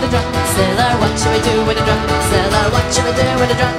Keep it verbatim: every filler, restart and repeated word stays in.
with a drunk sailor? What should we do with a drunk sailor? What should we do with a drunk